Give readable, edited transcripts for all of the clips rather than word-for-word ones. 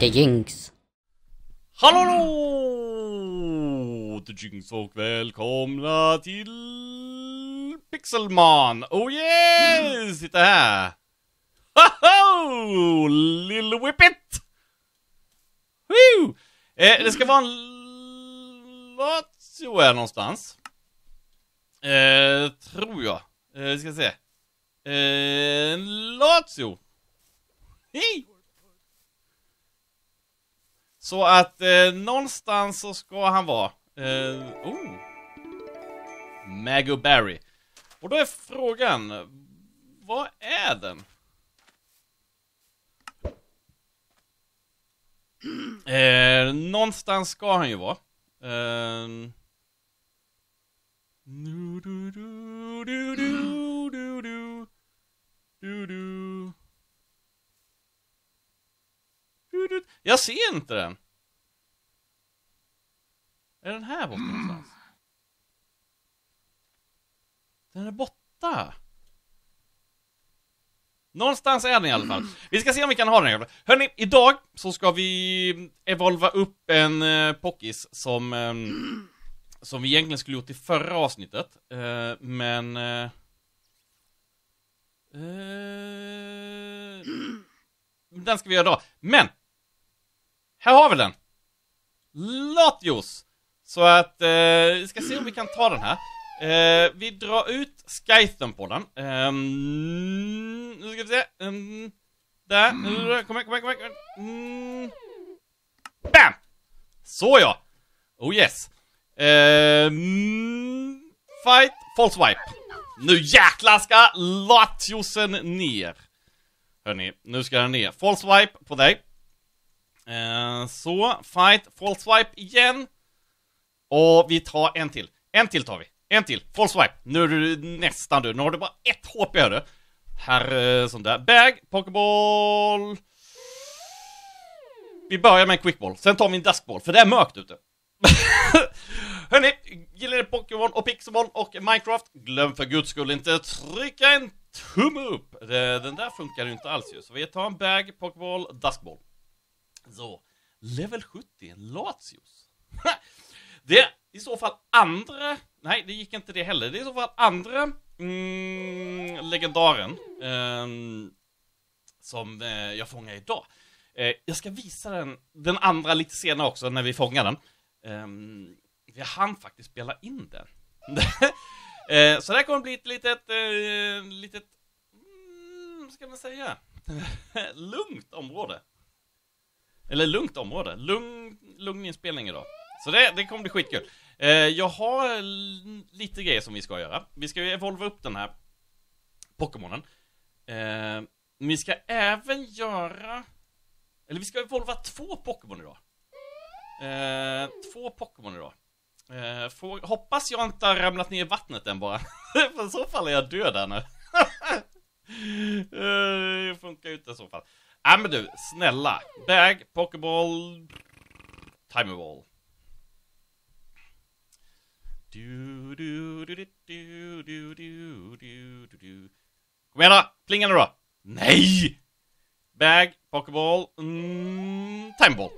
The Jinx. Hallå! The Jinx och välkomna till Pixelmon. Oh yes! Sitta här. Hoho! Lille Whippet! Woo! Det ska vara en Latio här någonstans. Tror jag. Vi ska se. Latio. Hej! Så att någonstans så ska han vara. Oh. Mago Berry. Och då är frågan, vad är den? Någonstans ska han ju vara. Jag ser inte den. Är den här borta någonstans? Den är borta. Någonstans är den i alla fall. Vi ska se om vi kan ha den här. Hörrni, idag så ska vi evolva upp en pockis som vi egentligen skulle gjort i förra avsnittet. Men... den ska vi göra då. Men! Här har vi den. Latios. Så att vi ska se om vi kan ta den här. Vi drar ut Skythen på den. Nu ska vi se. Där. Kom här. Bam! Så ja. Oh yes. Fight. False wipe. Nu jäklar ska Latiosen ner. Hörrni, nu ska den ner. False wipe på dig. Så, fight, false swipe igen. Och vi tar en till. En till tar vi, en till, false swipe. Nu är du nästan död, nu har du bara ett HP här. Här, sån där, bag, pokeball. Vi börjar med en quickball, sen tar vi en duskball, för det är mörkt ute. Hörrni, gillar ni Pokémon och Pixelmon och Minecraft? Glöm för guds skull inte trycka en tumme upp. Den där funkar ju inte alls ju. Så vi tar en bag, pokeball, duskball. Så, level 70, Latios. Det är i så fall andra... Nej, det gick inte det heller. Det är i så fall andra legendaren som jag fångar idag. Jag ska visa den andra lite senare också när vi fångar den. Vi hann faktiskt spela in den. Så det här kommer bli ett litet ska man säga, lugnt område. Eller lugnt område. Lugn inspelning idag. Så det kommer bli skitkul. Jag har lite grejer som vi ska göra. Vi ska ju evolva upp den här Pokémonen. Vi ska även göra... Eller vi ska evolva två Pokémon idag. Hoppas jag inte har ramlat ner i vattnet än bara. För i så fall är jag död där nu. Det funkar ju inte i så fall. Ja, men du, snälla. Bag, pokeball, timerball. Kom igen då, plinga nu då. Nej! Bag, pokeball, timerball.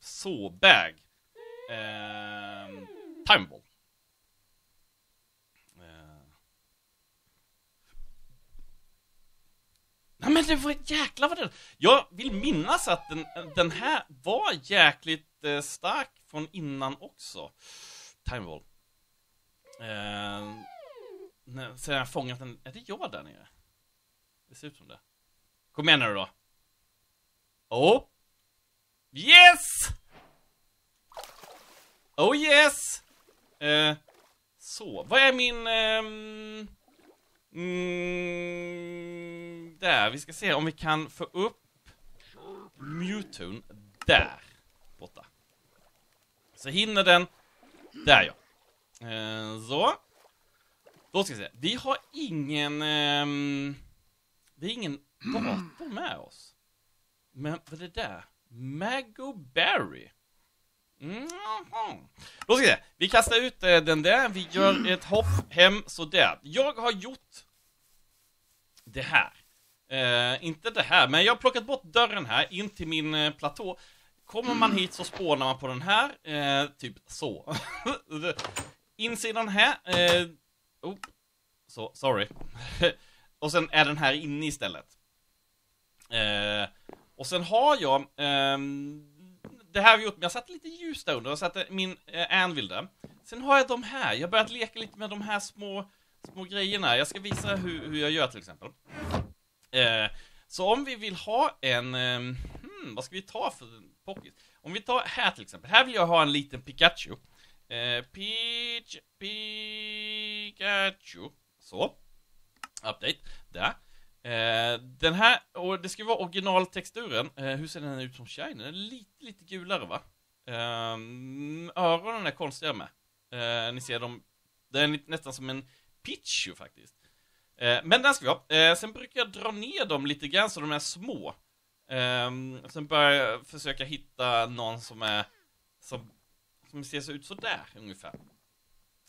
Så, bag. Timeball. Nej, men det var jäkla vad det. Jag vill minnas att den här var jäkligt stark från innan också. Timeball. Sen har jag fångat den. Är det jag där nere? Det ser ut som det. Kom igen nu då. Oh. Yes! Oh yes! Så, vad är min... där, vi ska se om vi kan få upp Mewtwo där borta. Så hinner den där, ja. Så. Då ska vi se. Vi har ingen... det är ingen dator med oss. Men vad är det där? Mago Berry. Mm-hmm. Då ska vi se. Vi kastar ut den där. Vi gör ett hopp hem. Sådär. Jag har gjort det här. Inte det här, men jag har plockat bort dörren här in till min platå. Kommer man hit så spånar man på den här. Typ så. Insidan här. Oh, så, sorry. Och sen är den här inne istället. Och sen har jag... det här har vi gjort, men jag satte lite ljus där under. Jag satte min anvil där. Sen har jag de här. Jag har börjat leka lite med de här små grejerna. Jag ska visa hur jag gör till exempel. Så om vi vill ha en... vad ska vi ta för pocket? Om vi tar här till exempel. Här vill jag ha en liten Pikachu. Pikachu. Så. Update. Där. Den här, och det ska vara originaltexturen. Hur ser den ut som shiny? Den är lite gulare va? Öronen är konstiga med. Ni ser dem. Den är nästan som en Pikachu faktiskt. Men den ska vi ha. Sen brukar jag dra ner dem lite grann så de är små. Sen börjar jag försöka hitta någon som är som ser så ut så där ungefär.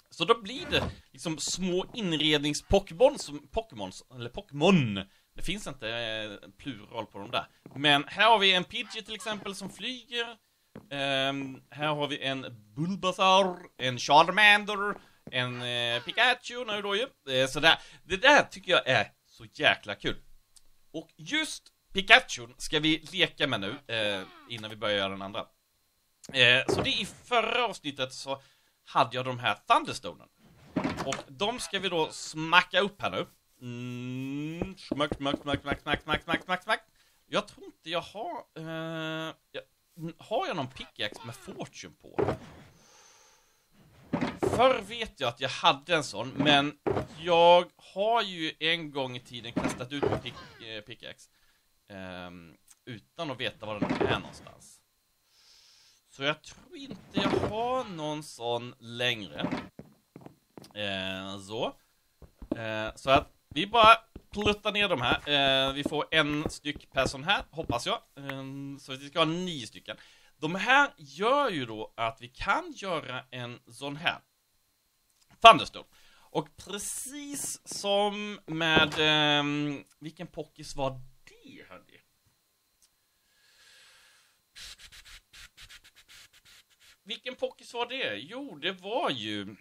Så då blir det liksom små inrednings-Pokémon som Pokémon. Det finns inte plural på dem där. Men här har vi en Pidgey till exempel som flyger. Här har vi en Bulbasaur, en Charmander, en Pikachu nu då ju. Sådär. Det där tycker jag är så jäkla kul. Och just Pikachu ska vi leka med nu innan vi börjar göra den andra. Så det i förra avsnittet så hade jag de här Thunderstonen. Och de ska vi då smacka upp här nu. Smack. Jag tror inte jag har... har jag någon pickaxe med fortune på? Förr vet jag att jag hade en sån. Men jag har ju en gång i tiden kastat ut en pickaxe. Utan att veta var den är någonstans. Så jag tror inte jag har någon sån längre. Så att vi bara pluttar ner de här. Vi får en styck per sån här, hoppas jag. Så vi ska ha 9 stycken. De här gör ju då att vi kan göra en sån här Thunderstone. Och precis som med... vilken pockis var det, hörde? Vilken pockis var det? Jo, det var ju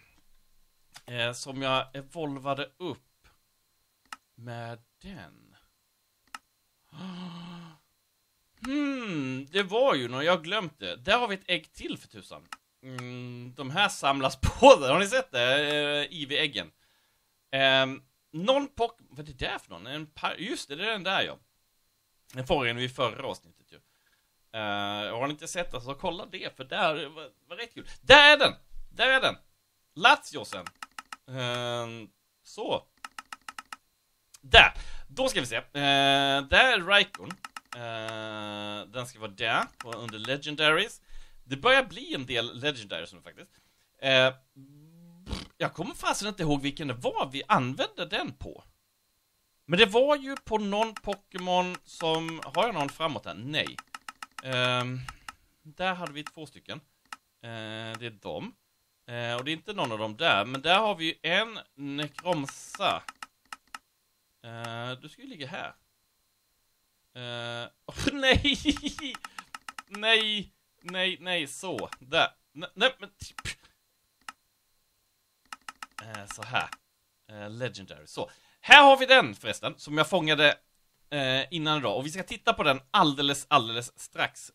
som jag evolvade upp med den. Det var ju när jag glömde. Där har vi ett ägg till för tusan. De här samlas på där. Har ni sett det? IV-äggen. Någon pockis... Vad är det där för någon? Just det, det är den där ja. Den får vi i förra avsnittet ju. Har ni inte sett det så kolla det. För där var rätt kul. Där är den! Där är den! Latiosen! Så. Där! Då ska vi se. Där är Raichu. Den ska vara där. Under Legendaries. Det börjar bli en del Legendaries nu faktiskt. Jag kommer fast inte ihåg vilken det var vi använde den på. Men det var ju på någon Pokémon som... Har jag någon framåt här? Nej. Där hade vi 2 stycken. Det är dem. Och det är inte någon av dem där. Men där har vi ju en nekromsa. Du ska ju ligga här. Nej! Nej, så. Där. Nej, men... så här. Legendary. Så. Här har vi den förresten. Som jag fångade... innan idag. Och vi ska titta på den alldeles strax.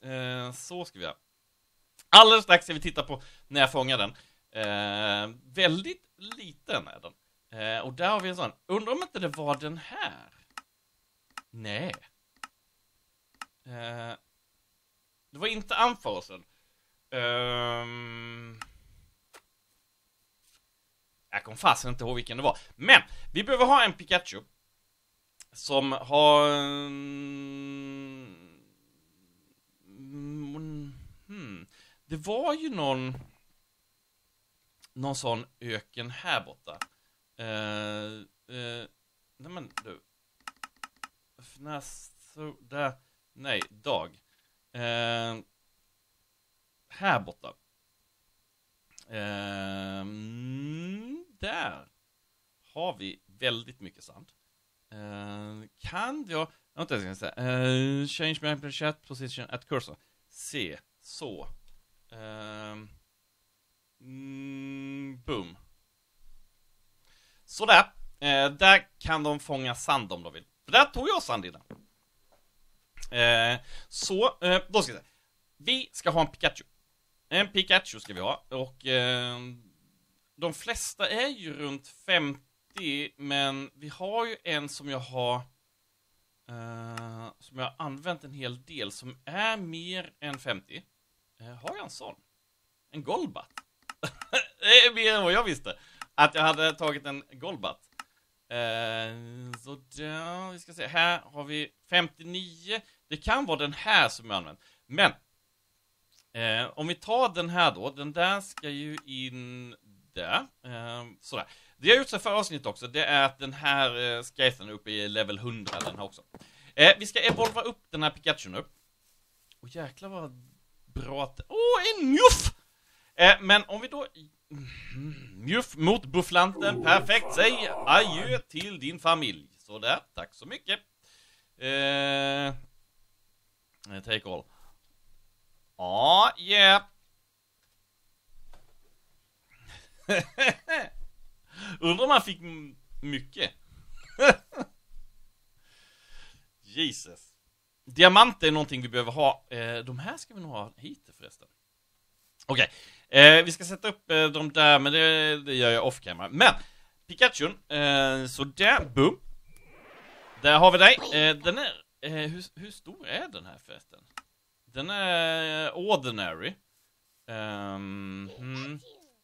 Så ska vi göra. Alldeles strax ska vi titta på när jag fångar den. Väldigt liten är den. Och där har vi en sån. Undrar om inte det var den här. Nej. Det var inte anfasen. Jag kom fast inte ihåg vilken det var. Men vi behöver ha en Pikachu. Som har... Det var ju någon sån öken här borta. Nej men du. Nej, dag. Här borta. Där har vi väldigt mycket sand. Kan jag... change my chat position at cursor. C. Så. Boom. Sådär. Där kan de fånga sand om de vill. För där tog jag sand innan. Då ska vi se. Vi ska ha en Pikachu. En Pikachu ska vi ha. Och de flesta är ju runt 50. Men vi har ju en som jag har... som jag har använt en hel del, som är mer än 50. Har jag en sån? En Golbatt? Det är mer än vad jag visste, att jag hade tagit en Golbatt. Så där, vi ska se. Här har vi 59. Det kan vara den här som jag använt. Men om vi tar den här då. Den där ska ju in där. Sådär. Det jag har gjort så för avsnitt också, det är att den här skaten är uppe i level 100, den här också. Vi ska evolva upp den här Pikachu nu. Och jäklar vad bra att... en Njuff! Men om vi då... Njuff mot Bufflanten, perfekt. Säg adjö till din familj. Så där, tack så mycket. Take all. Ja, yeah. Undrar om han fick mycket. Jesus. Diamant är någonting vi behöver ha. De här ska vi nog ha hit förresten. Okej. Vi ska sätta upp de där. Men det gör jag off camera. Men Pikachu. Så där. Boom. Där har vi dig. Den är. Hur stor är den här förresten? Den är ordinary.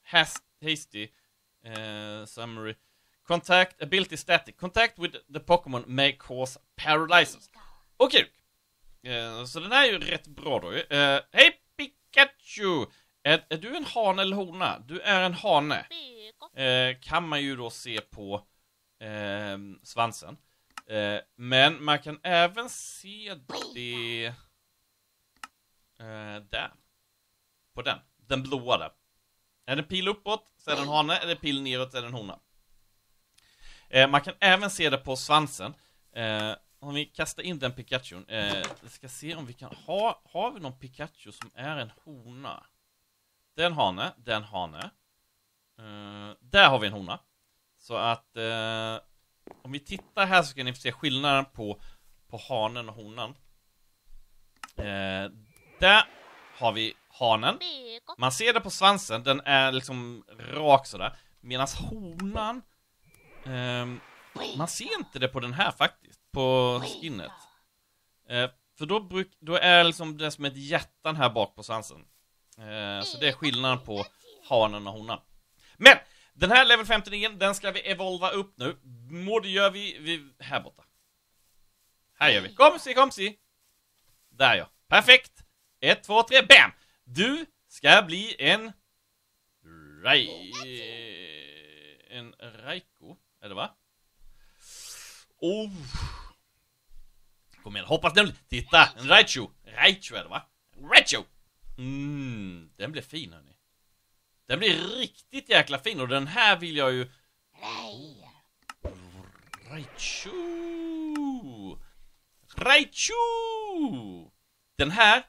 Hasty. Summary. Contact, ability static. Contact with the Pokemon may cause paralysis. Okej. Så den här är ju rätt bra då. Hej Pikachu! Är du en hane eller hona? Du är en hane. Kan man ju då se på svansen. Men man kan även se det där. På den. Den blåa där. Är det pil uppåt så är det en hane, är det pil neråt så är det en hona. Man kan även se det på svansen. Om vi kastar in den Pikachu. Vi ska se om vi kan ha... Har vi någon Pikachu som är en hona? Den hane. Där har vi en hona. Så att... om vi tittar här så kan ni se skillnaden på hanen och honan. Där har vi... hanen. Man ser det på svansen. Den är liksom rak sådär. Medan honan... man ser inte det på den här faktiskt. På skinnet. För då är liksom det som ett hjärtan här bak på svansen. Så det är skillnaden på hanen och honan. Men! Den här level 59, den ska vi evolva upp nu. Det gör vi här borta. Här gör vi. Kom si. Där ja. Perfekt. 1, 2, 3, bam! Du ska bli en... En Raichu, är det va? Oh! Kom igen, hoppas den blir... Titta, en Raichu! Raichu är det va? Raichu! Den blir fin hörni. Den blir riktigt jäkla fin och den här vill jag ju... Raichu! Den här...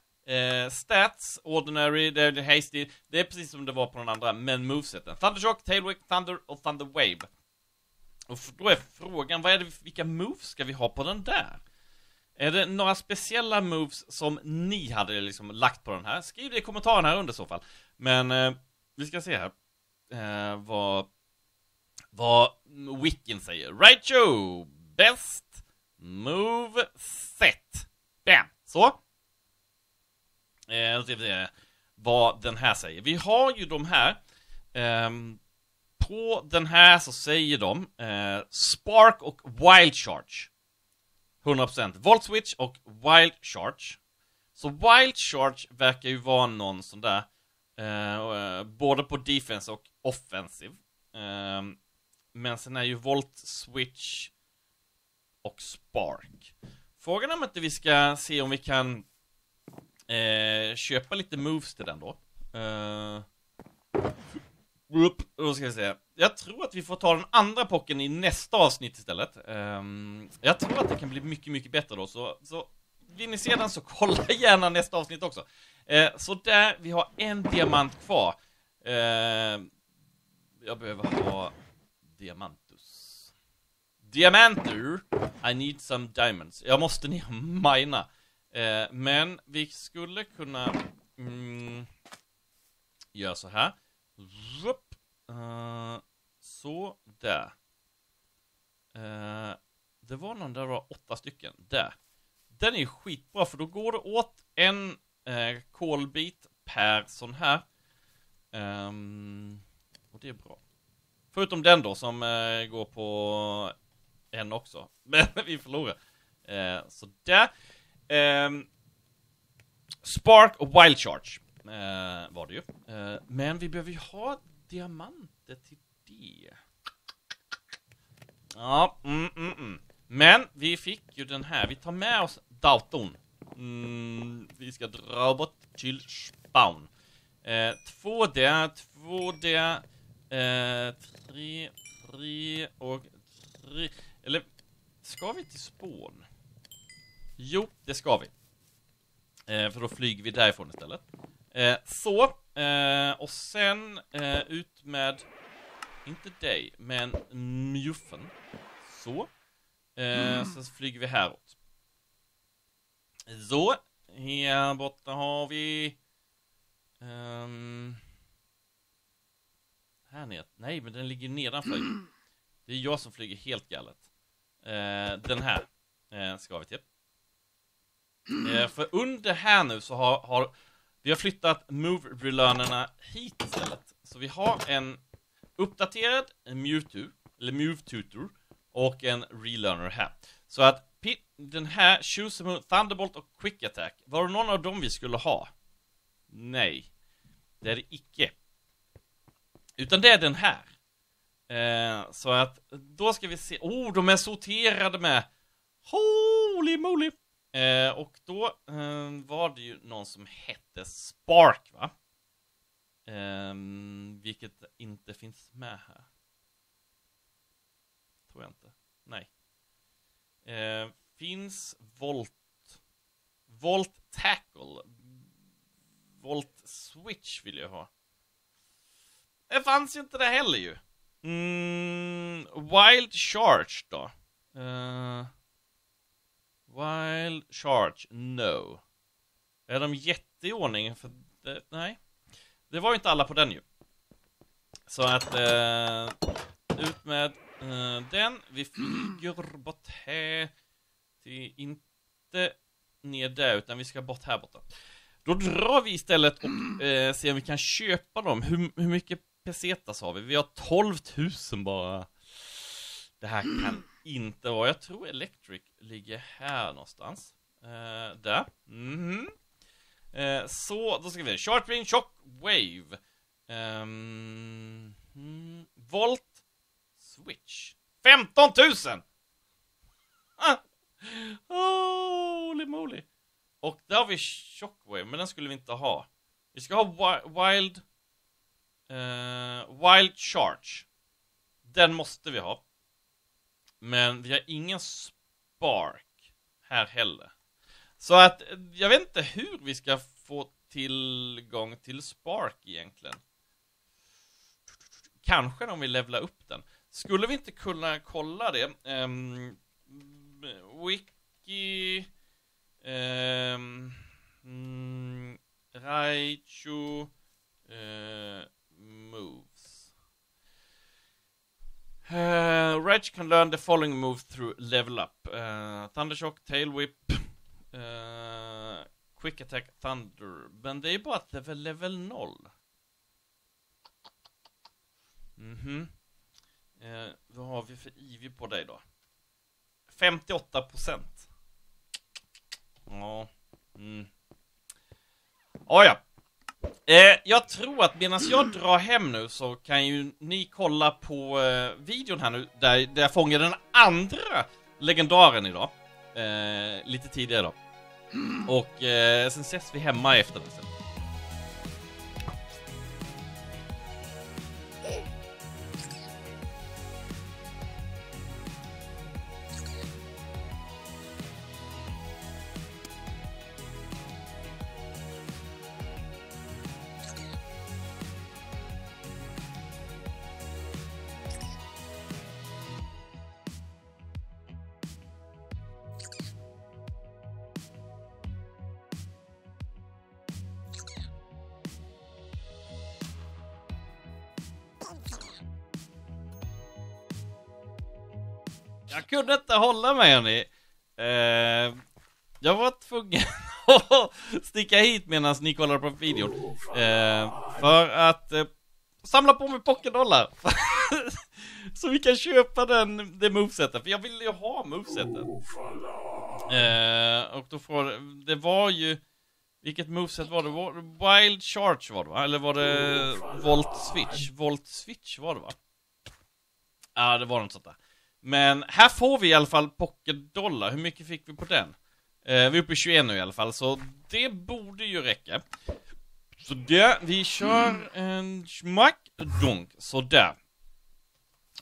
stats, ordinary, det är hasty. Det är precis som det var på den andra. Men moveseten, Thundershock, Tailwick, Thunder och Thunderwave. Och då är frågan, vilka moves ska vi ha på den där? Är det några speciella moves som ni hade liksom lagt på den här? Skriv det i kommentaren här under så fall. Men vi ska se här vad Wicken säger. Raichu, best moveset. Bam, så. Vad den här säger. Vi har ju de här. På den här så säger de Spark och Wild Charge 100%, Volt Switch och Wild Charge. Så Wild Charge verkar ju vara någon sån där både på defense och offensive. Men sen är ju Volt Switch och Spark. Frågan är om inte vi ska se om vi kan köpa lite moves till den då. Då ska jag se. Jag tror att vi får ta den andra pocken i nästa avsnitt istället. Jag tror att det kan bli mycket, mycket bättre då. Så vill ni se den så kolla gärna nästa avsnitt också. Så där, vi har en diamant kvar. Jag behöver ha diamantus. Diamantur! I need some diamonds. Jag måste ner och mina. Men vi skulle kunna göra så här. Så där. Det var någon där var 8 stycken. Där. Den är ju skitbra för då går det åt en kolbit per sån här. Och det är bra. Förutom den då som går på en också. Men vi förlorar. Så där. Spark och Wild Charge var det ju. Men vi behöver ju ha diamanter till det. Ja, Men vi fick ju den här. Vi tar med oss datorn. Vi ska dra bort till spawn. 2D, 3 och 3. Eller, ska vi till spawn? Jo, det ska vi. För då flyger vi därifrån istället. Och sen ut med, inte dig, men Njuffen. Så. Sen flyger vi häråt. Så. Här borta har vi... här nere. Nej, men den ligger nedanför. Det är jag som flyger helt galet. Den här ska vi till. För under här nu så har vi har flyttat move-relearnerna hit istället. Så vi har en uppdaterad Mewtwo, eller Mewtutor, och en relearner här. Så att den här, Choose Moon, Thunderbolt och Quick Attack. Var det någon av dem vi skulle ha? Nej. Det är det icke. Utan det är den här. Så att då ska vi se. De är sorterade med. Holy moly. Och då var det ju någon som hette Spark, va? Vilket inte finns med här. Tror jag inte. Nej. Finns Volt Tackle. Volt Switch vill jag ha. Det fanns ju inte det heller ju. Wild Charge då. Wild Charge, no. Är de jätteordning? För det, nej. Det var ju inte alla på den ju. Så att ut med den. Vi flyger bort här. Det är inte ner där utan vi ska bort här borta. Då drar vi istället och ser om vi kan köpa dem. Hur mycket pesetas har vi? Vi har 12 000 bara. Det här kan inte vara. Jag tror Electric ligger här någonstans. Där. Så, då ska vi Short Range Shock Wave. Volt Switch. 15 000! Holy moly. Och där har vi Shockwave, men den skulle vi inte ha. Vi ska ha Wild Charge. Den måste vi ha. Men vi har ingen Spark här heller. Så att jag vet inte hur vi ska få tillgång till Spark egentligen. Kanske om vi levlar upp den. Skulle vi inte kunna kolla det? Wiki... Raichu... moves. Raichu can learn the following moves through level up. Thundershock, Tail Whip... Quick Attack, Thunder. Men det är bara att det är level 0. Vad har vi för IV på dig då? 58%. Ja. Jag tror att medan jag drar hem nu så kan ju ni kolla på videon här nu där jag fångar den andra legendaren idag. Lite tidigare då. Och sen ses vi hemma efter det sen. Jag kunde inte hålla mig, hörni. Jag var tvungen att sticka hit medan ni kollar på videon. För att samla på mig pocketdollar. Så vi kan köpa det movesetet. För jag ville ju ha movesetet. Och då får... Det var ju... Vilket moveset var det? Wild Charge var det, va? Eller var det Volt Switch? Volt Switch var det, va? Ja, det var något sånt där. Men här får vi i alla fall pocketdollar. Hur mycket fick vi på den? Vi är uppe i 21 nu i alla fall. Så det borde ju räcka. Så där, vi kör en smackdunk. Så där.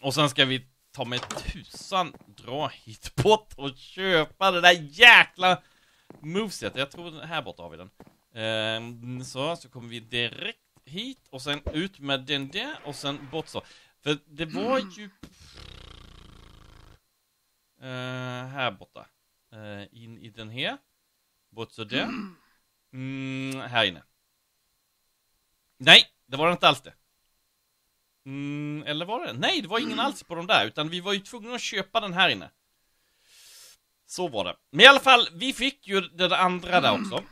Och sen ska vi ta med tusan dra hit bort och köpa det där jäkla moveset. Jag tror här borta har vi den. Så kommer vi direkt hit och sen ut med den där och sen bort så. För det var ju här borta. In i den här. Bort så där. Här inne. Nej, det var inte alls det. Eller var det? Nej, det var ingen alls på de där. Utan vi var ju tvungna att köpa den här inne. Så var det. Men i alla fall, vi fick ju den andra där också.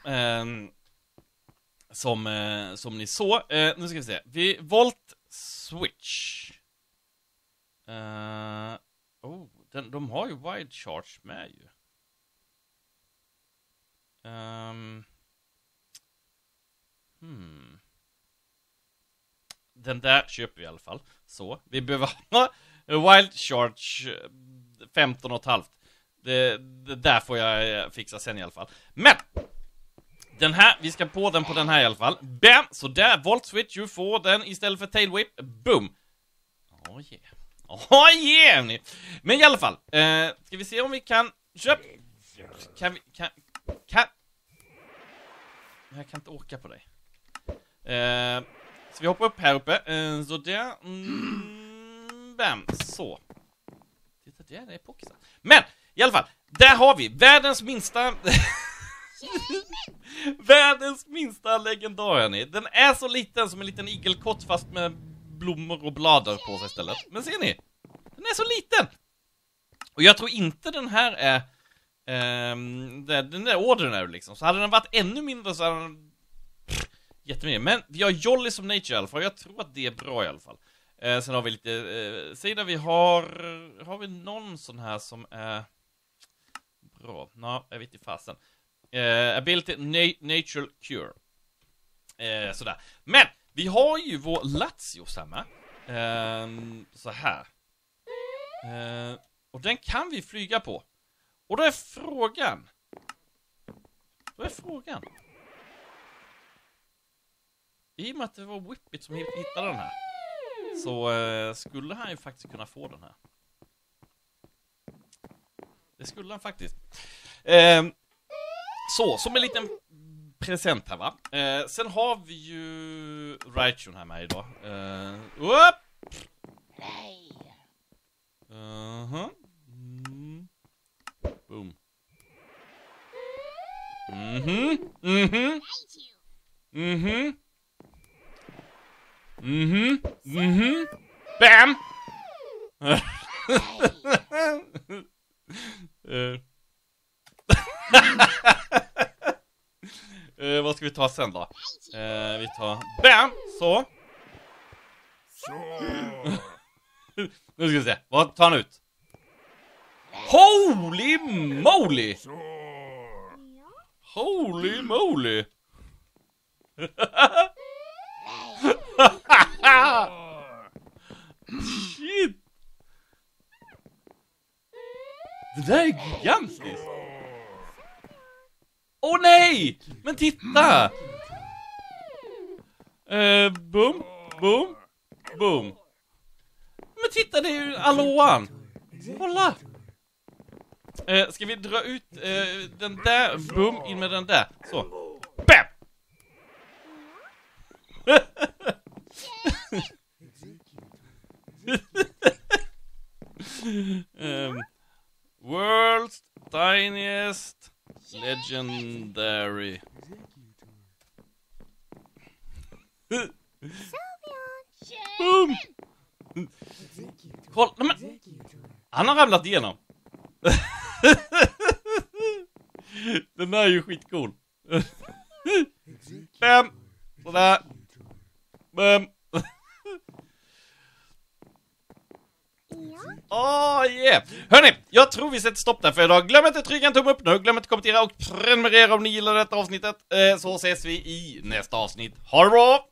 Som ni såg. Nu ska vi se. Volt Switch. De har ju Wild Charge med ju. Den där köper vi i alla fall. Så, vi behöver ha Wild Charge 15,5. Det där får jag fixa sen i alla fall. Men! Den här, vi ska på den på den här i alla fall. Bam! Så där, Volt Switch, du får den istället för Tail Whip. Boom! Oh yeah. Oh yeah! Men i alla fall, ska vi se om vi kan köpa... Kan vi... Jag kan inte åka på dig. Så vi hoppar upp här uppe. Så där. Bam. Så. Titta, det är Pokémon. Men i alla fall, där har vi världens minsta världens minsta legendar. Den är så liten som en liten igelkott fast med blommor och blader på sig istället. Men ser ni? Den är så liten. Och jag tror inte den här är den där ordern är liksom. Så hade den varit ännu mindre så hade den jättemycket. Men vi har Jolly som nature i alla fall. Jag tror att det är bra i alla fall. Sen har vi lite sida. Vi har vi någon sån här som är bra? Nå, jag vet inte fasen. Ability Natural Cure. Sådär. Men vi har ju vår Latios hemma. Så här. Och den kan vi flyga på. Och då är frågan. I och med att det var Whippit som hittade den här. Så skulle han ju faktiskt kunna få den här. Det skulle han faktiskt. Så, som en liten present här, va. Sen har vi ju Raichu här med idag. Boom. Bam! Vad ska vi ta sen då? Vi tar... Bam! Så! Nu ska vi se. Vad tar han ut? Holy moly! Holy moly! Shit! Det där är gigantiskt! Åh nej! Men titta! Boom, boom, boom. Men titta, det är ju Alohan! Kolla! Ska vi dra ut den där? Boom, in med den där. Så. Bam! World's tiniest legendary. Boom! Kolla, men han har ramlat igenom. Den där är ju skitcool. Sådär. Åh, yeah. Hörrni, jag tror vi sätter stopp där för idag. Glöm inte att trycka en tumme upp nu. Glöm inte att kommentera och prenumerera om ni gillar detta avsnittet. Så ses vi i nästa avsnitt. Ha det bra!